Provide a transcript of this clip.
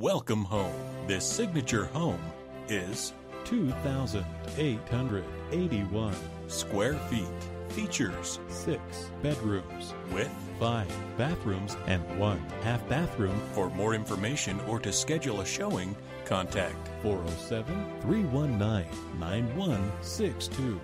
Welcome home. This signature home is 2,881 square feet. Features 6 bedrooms with 5 bathrooms and 1 half bathroom. For more information or to schedule a showing, contact 407-319-9162.